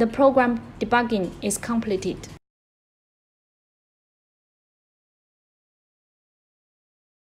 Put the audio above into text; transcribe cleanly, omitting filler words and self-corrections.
The program debugging is completed.